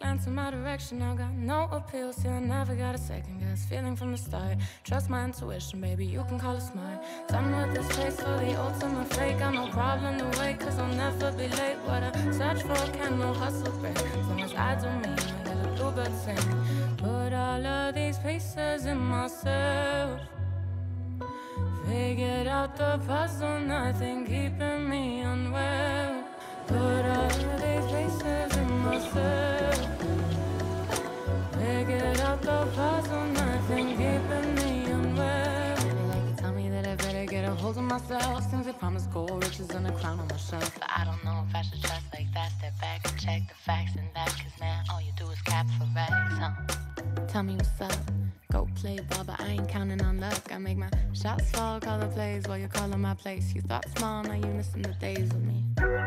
Glance in my direction, I got no appeals. Till I never got a second guess, feeling from the start. Trust my intuition, baby, you can call it smart. Done with this chase for the ultimate fake. Got no problem to wait, cause I'll never be late. What I search for can no hustle break. As long as I do me, I got a bluebird sing. Put all of these pieces in myself, figured out the puzzle, nothing keeping me unwell. Put all of these pieces in myself, figured out the puzzle, nothing keeping me unwell. They like to tell me that I better get a hold of myself. Things they promise gold, riches and a crown on my shelf. But I don't know if I should trust like that. Step back and check the facts and that. Cause now all you do is cap for racks, huh? Tell me what's up. Go play ball, but I ain't counting on luck. I make my shots fall, call the plays while you're calling my place. You thought small, now you're missing the days with me.